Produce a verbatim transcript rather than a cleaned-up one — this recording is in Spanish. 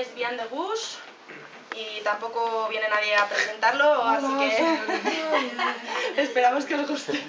es Beyond the Bush y tampoco viene nadie a presentarlo, así que esperamos que os guste.